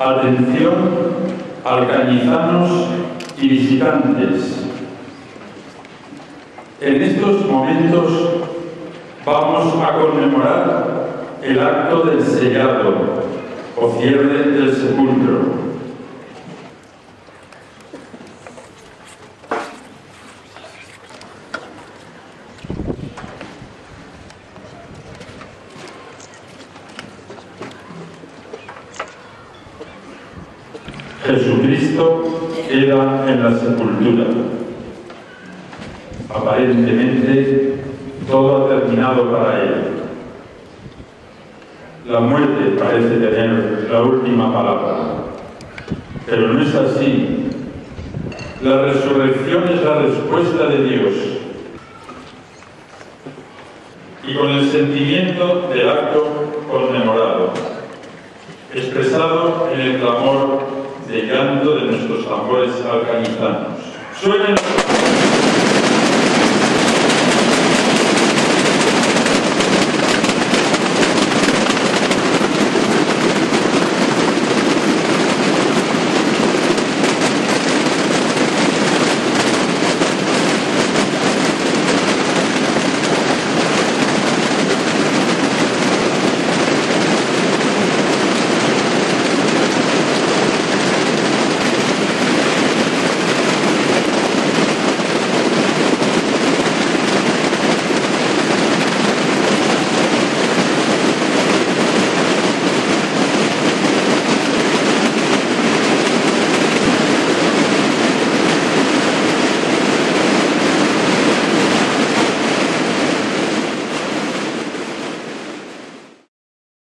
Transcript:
Atención, alcañizanos y visitantes. En estos momentos vamos a conmemorar el acto del sellado o cierre del sepulcro. Jesucristo queda en la sepultura. Aparentemente, todo ha terminado para él. La muerte parece tener la última palabra, pero no es así. La resurrección es la respuesta de Dios. Y con el sentimiento del acto conmemorado, expresado en el clamor de llanto de nuestros tambores alcañizanos. Suena.